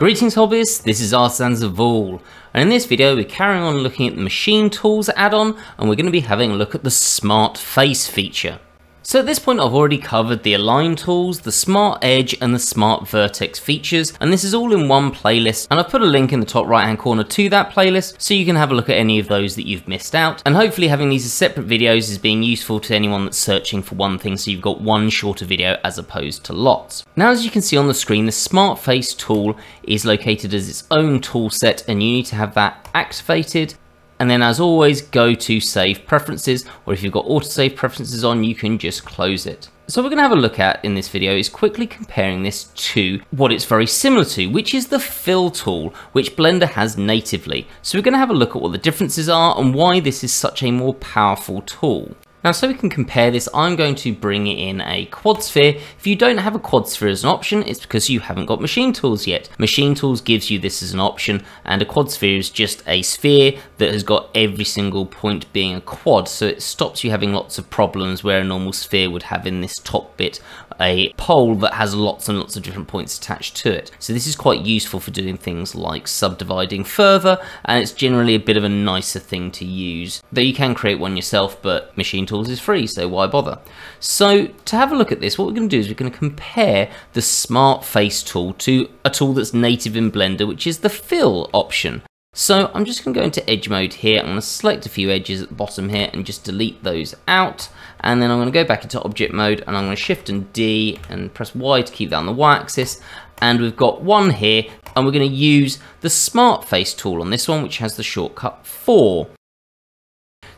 Greetings hobbyists, this is Artisans of Vaul, and in this video we're carrying on looking at the MACHIN3tools add-on, and we're going to be having a look at the Smart Face feature. So at this point I've already covered the Align tools, the Smart Edge and the Smart Vertex features, and this is all in one playlist, and I've put a link in the top right hand corner to that playlist so you can have a look at any of those that you've missed out, and hopefully having these as separate videos is being useful to anyone that's searching for one thing, so you've got one shorter video as opposed to lots. Now as you can see on the screen, the Smart Face tool is located as its own tool set, and you need to have that activated. And then as always, go to save preferences, or if you've got autosave preferences on, you can just close it. So we're going to have a look at in this video is quickly comparing this to what it's very similar to, which is the fill tool, which Blender has natively. So we're going to have a look at what the differences are and why this is such a more powerful tool. Now, so we can compare this, I'm going to bring in a quad sphere. If you don't have a quad sphere as an option, it's because you haven't got MACHIN3tools yet. MACHIN3tools gives you this as an option, and a quad sphere is just a sphere that has got every single point being a quad, so it stops you having lots of problems where a normal sphere would have in this top bit a pole that has lots and lots of different points attached to it. So this is quite useful for doing things like subdividing further, and it's generally a bit of a nicer thing to use, though you can create one yourself, but MACHIN3tools is free, so why bother? So to have a look at this, what we're going to do is we're going to compare the Smart Face tool to a tool that's native in Blender, which is the fill option. So I'm just going to go into edge mode here. I'm going to select a few edges at the bottom here and just delete those out, and then I'm going to go back into object mode, and I'm going to shift and D and press Y to keep that on the Y axis, and we've got one here, and we're going to use the Smart Face tool on this one, which has the shortcut 4.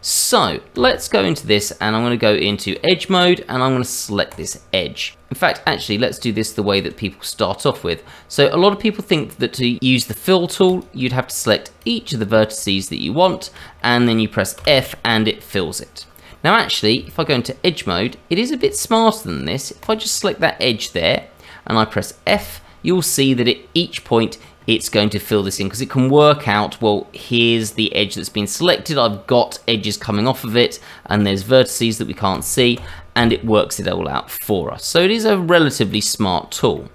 So let's go into this, and I'm going to go into edge mode, and I'm going to select this edge. In fact, actually, let's do this the way that people start off with. So a lot of people think that to use the fill tool, you'd have to select each of the vertices that you want, and then you press F and it fills it. Now, actually, if I go into edge mode, it is a bit smarter than this. If I just select that edge there and I press F, you'll see that at each point it's going to fill this in, because it can work out, well, here's the edge that's been selected, I've got edges coming off of it, and there's vertices that we can't see, and it works it all out for us. So it is a relatively smart tool.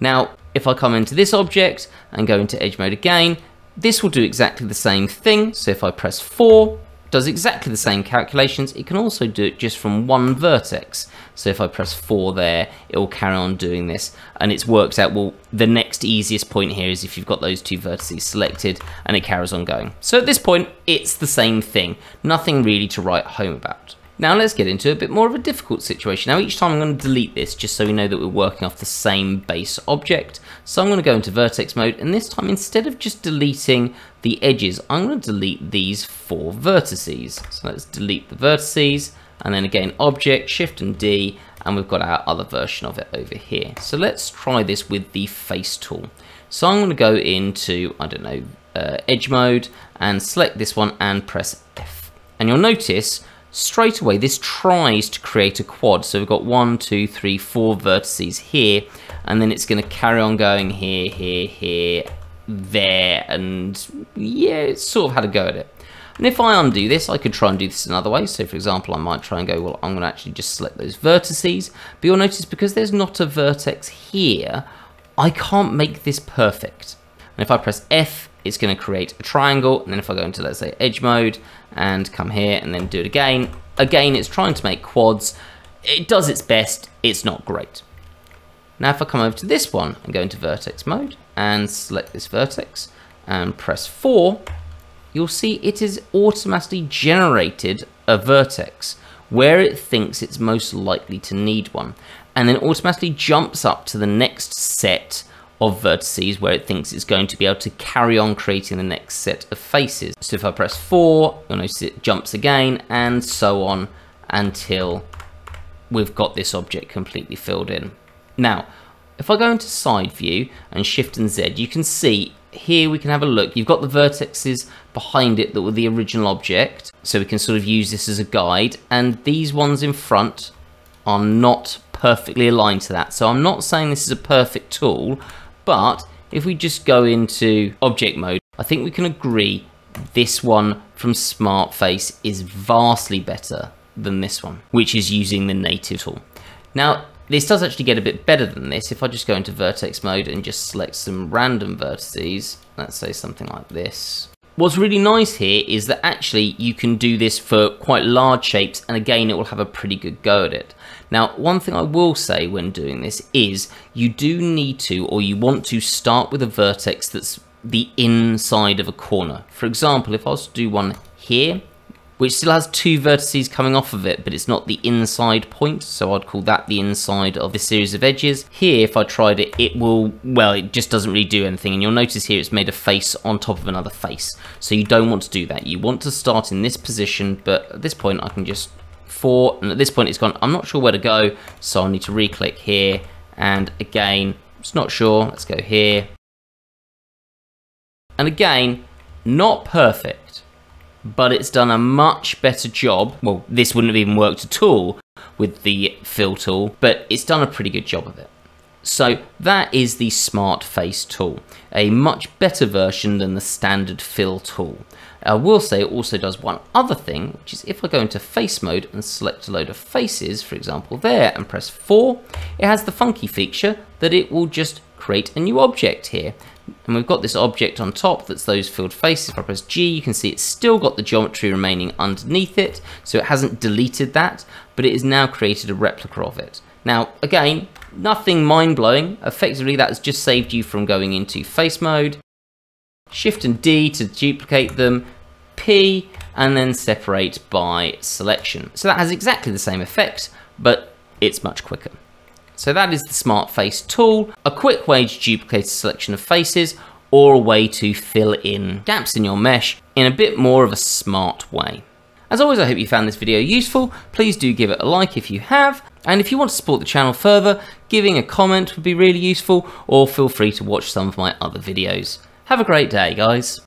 Now, if I come into this object and go into edge mode again, this will do exactly the same thing. So if I press 4, it does exactly the same calculations. It can also do it just from one vertex. So if I press 4 there, it will carry on doing this, and it's worked out, well, the next easiest point here is if you've got those two vertices selected, and it carries on going. So at this point, it's the same thing. Nothing really to write home about. Now let's get into a bit more of a difficult situation. Now each time I'm going to delete this, just so we know that we're working off the same base object. So I'm going to go into vertex mode, and this time instead of just deleting the edges, I'm going to delete these 4 vertices. So let's delete the vertices, and then again object, shift and D, and we've got our other version of it over here. So let's try this with the face tool. So I'm going to go into, I don't know, edge mode, and select this one and press F. And you'll notice straight away this tries to create a quad. So we've got 1, 2, 3, 4 vertices here, and then it's going to carry on going here, here, here, there, and yeah, it's sort of had a go at it. And if I undo this, I could try and do this another way. So for example, I might try and go, well, I'm going to actually just select those vertices, but you'll notice because there's not a vertex here, I can't make this perfect. And if I press F, it's going to create a triangle, and then if I go into, let's say, edge mode, and come here, and then do it again, it's trying to make quads. It does its best, it's not great. Now if I come over to this one, and go into vertex mode, and select this vertex, and press 4, you'll see it is automatically generated a vertex where it thinks it's most likely to need one, and then automatically jumps up to the next set of vertices where it thinks it's going to be able to carry on creating the next set of faces. So if I press 4, you'll notice it jumps again, and so on until we've got this object completely filled in. Now, if I go into side view and shift and Z, you can see here we can have a look. You've got the vertexes behind it that were the original object, so we can sort of use this as a guide, and these ones in front are not perfectly aligned to that. So I'm not saying this is a perfect tool, but if we just go into object mode, I think we can agree this one from Smart Face is vastly better than this one, which is using the native tool. Now, This does actually get a bit better than this. If I just go into vertex mode and just select some random vertices, let's say something like this. What's really nice here is that actually you can do this for quite large shapes, and again it will have a pretty good go at it. Now, one thing I will say when doing this is you do need to, or you want to start with a vertex that's the inside of a corner. For example, if I was to do one here, which still has two vertices coming off of it, but it's not the inside point, so I'd call that the inside of this series of edges. Here, if I tried it, it will, well, it just doesn't really do anything, and you'll notice here it's made a face on top of another face, so you don't want to do that. You want to start in this position, but at this point I can just four, and at this point it's gone, I'm not sure where to go, so I'll need to re-click here, and again, it's not sure, let's go here. And again, not perfect, but it's done a much better job. Well, this wouldn't have even worked at all with the fill tool, but it's done a pretty good job of it. So that is the Smart Face tool, a much better version than the standard fill tool. I will say it also does one other thing, which is if I go into face mode and select a load of faces, for example there, and press 4, it has the funky feature that it will just create a new object here. And we've got this object on top that's those filled faces. If I press G, you can see it's still got the geometry remaining underneath it, so it hasn't deleted that, but it has now created a replica of it. Now, again, nothing mind-blowing. Effectively, that has just saved you from going into face mode. Shift and D to duplicate them, P, and then separate by selection. So that has exactly the same effect, but it's much quicker. So that is the Smart Face tool, a quick way to duplicate a selection of faces, or a way to fill in gaps in your mesh in a bit more of a smart way. As always, I hope you found this video useful. Please do give it a like if you have, and if you want to support the channel further, giving a comment would be really useful, or feel free to watch some of my other videos. Have a great day, guys.